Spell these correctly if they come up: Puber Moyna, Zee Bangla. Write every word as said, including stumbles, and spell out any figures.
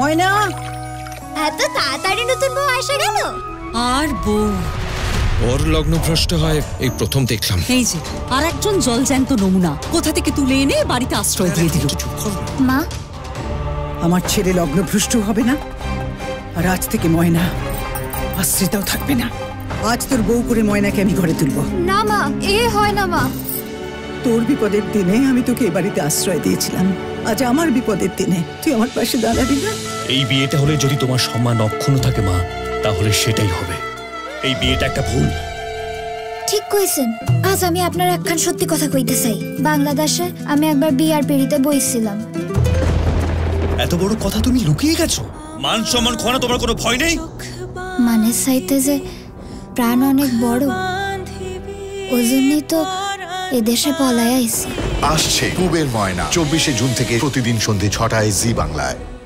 ময়না, এত তাড়াতাড়ি নতুন বউ এসে গেল? আর বউ ওর লগ্নভ্রষ্ট হয় এই প্রথম দেখলাম। এই যে আর একজন জলজ্যান্ত নমুনা, কোথা থেকে তুলে এনে বাড়িতে আশ্রয় দিয়ে দিল। মা, আমার ছেলে লগ্নভ্রষ্ট হবে না, আর আজ থেকে ময়না আশ্রিতাও থাকবে না। আজ তোর বউ করে ময়নাকে আমি ঘরে তুলবো। না মা, এ হয় না মা। তোর বিপদের দিনে আমি তোকে এই বাড়িতে আশ্রয় দিয়েছিলাম, আজ আমার বিপদের দিনে তুই আমার পাশে দাঁড়াবি না? এই বিয়েটা হলে যদি তোমার সম্মান অক্ষুণ্ণ থাকে মা, তাহলে সেটাই হবে। এই বিয়েটা একটা ভুল। ঠিক কইছেন। আজ আমি আপনার একখান সত্যি কথা কইতে চাই। বাংলাদেশে আমি একবার বিয়ার পিড়িতে বইছিলাম। এত বড় কথা তুমি লুকিয়ে গেছো? মান সম্মান খোয়ানো তোমার কোনো ভয় নেই? মানে চাইতে যে প্রাণ অনেক বড়, ওই জন্যই তো এদেশে পলায় আইছি। আসছে পুবের ময়না, চব্বিশে জুন থেকে প্রতিদিন সন্ধ্যে ছটায় জি বাংলায়।